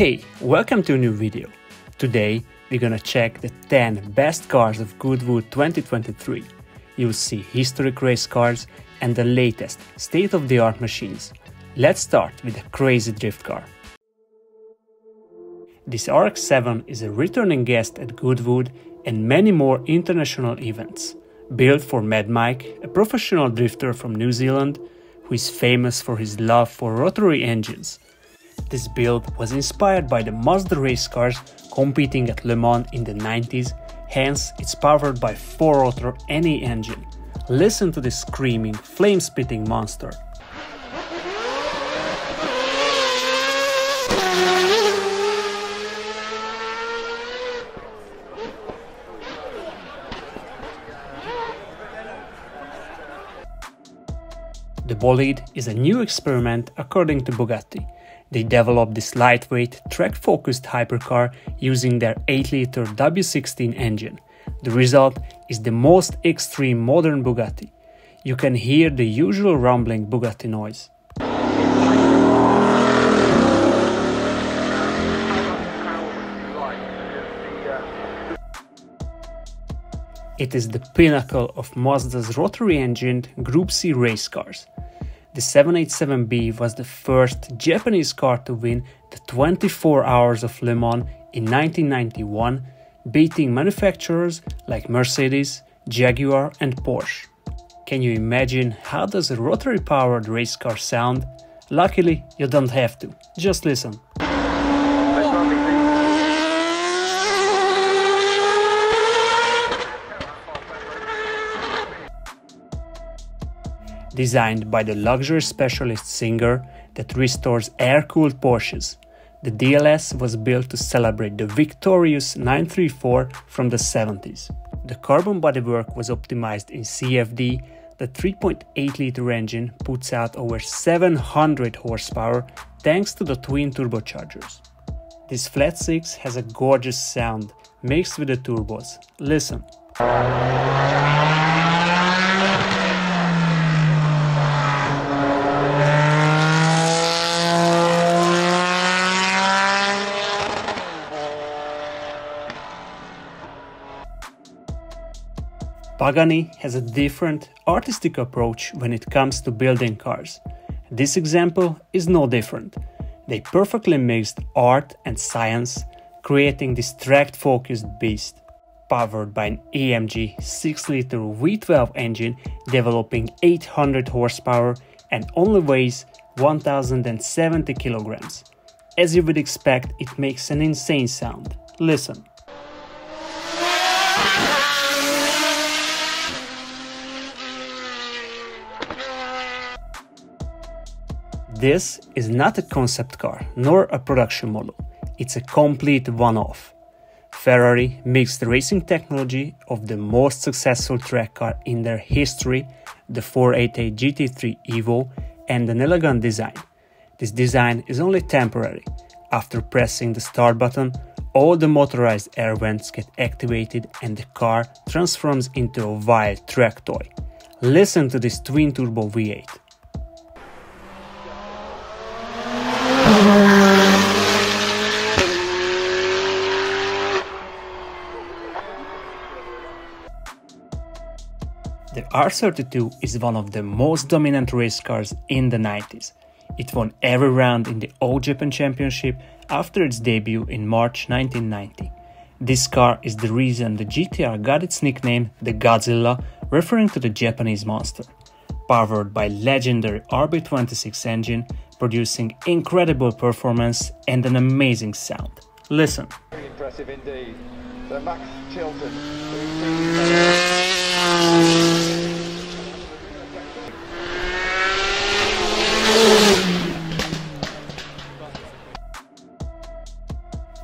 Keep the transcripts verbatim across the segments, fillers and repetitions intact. Hey, welcome to a new video. Today we're gonna check the ten best cars of Goodwood twenty twenty-three. You'll see historic race cars and the latest state-of-the-art machines. Let's start with a crazy drift car. This R X seven is a returning guest at Goodwood and many more international events. Built for Mad Mike, a professional drifter from New Zealand, who is famous for his love for rotary engines. This build was inspired by the Mazda race cars competing at Le Mans in the nineties, hence it's powered by four rotor any engine. Listen to this screaming, flame-spitting monster. The Bolide is a new experiment according to Bugatti. They developed this lightweight, track-focused hypercar using their eight liter W sixteen engine. The result is the most extreme modern Bugatti. You can hear the usual rumbling Bugatti noise. It is the pinnacle of Mazda's rotary-engined Group C race cars. The seven eighty-seven B was the first Japanese car to win the twenty-four hours of Le Mans in nineteen ninety-one, beating manufacturers like Mercedes, Jaguar and Porsche. Can you imagine how does a rotary-powered race car sound? Luckily, you don't have to, just listen. Designed by the luxury specialist Singer that restores air-cooled Porsches. The D L S was built to celebrate the victorious nine three four from the seventies. The carbon bodywork was optimized in C F D. The three point eight liter engine puts out over seven hundred horsepower thanks to the twin turbochargers. This flat six has a gorgeous sound mixed with the turbos. Listen. Pagani has a different, artistic approach when it comes to building cars. This example is no different. They perfectly mixed art and science, creating this track-focused beast. Powered by an A M G six liter V twelve engine developing eight hundred horsepower and only weighs one thousand seventy kilograms. As you would expect, it makes an insane sound. Listen. This is not a concept car, nor a production model. It's a complete one-off. Ferrari mixed the racing technology of the most successful track car in their history, the four eighty-eight G T three Evo, and an elegant design. This design is only temporary. After pressing the start button, all the motorized air vents get activated and the car transforms into a wild track toy. Listen to this twin-turbo V eight. The R thirty-two is one of the most dominant race cars in the nineties. It won every round in the All Japan Championship after its debut in March nineteen ninety. This car is the reason the G T R got its nickname the Godzilla, referring to the Japanese monster. Powered by legendary R B twenty-six engine, producing incredible performance and an amazing sound. Listen. Very impressive indeed. So Max Chilton.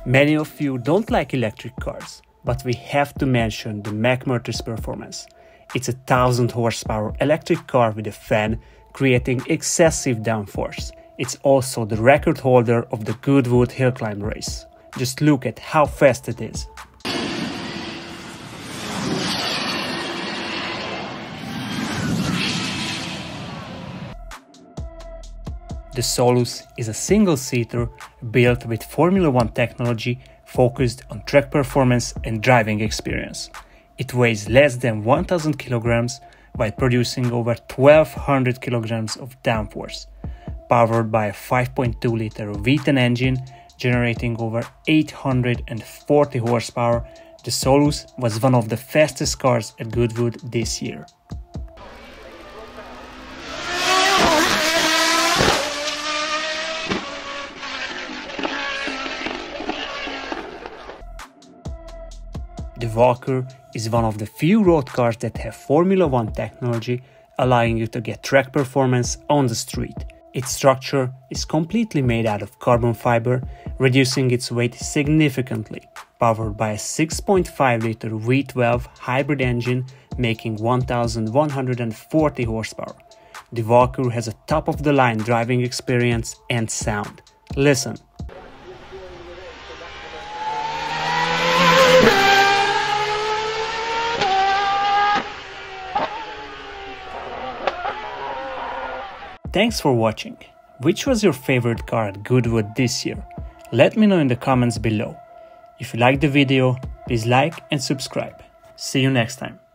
Many of you don't like electric cars, but we have to mention the McMurtry's performance. It's a one thousand horsepower electric car with a fan, creating excessive downforce. It's also the record holder of the Goodwood Hillclimb race. Just look at how fast it is. The Solus is a single-seater built with Formula One technology focused on track performance and driving experience. It weighs less than one thousand kilograms while producing over twelve hundred kilograms of downforce, powered by a five point two liter V ten engine generating over eight hundred forty horsepower. The Solus was one of the fastest cars at Goodwood this year. The Valkyrie is one of the few road cars that have Formula One technology, allowing you to get track performance on the street. Its structure is completely made out of carbon fiber, reducing its weight significantly, powered by a six point five liter V twelve hybrid engine making one thousand one hundred forty horsepower. The Valkyrie has a top-of-the-line driving experience and sound. Listen. Thanks for watching. Which was your favorite car at Goodwood this year? Let me know in the comments below. If you liked the video, please like and subscribe. See you next time.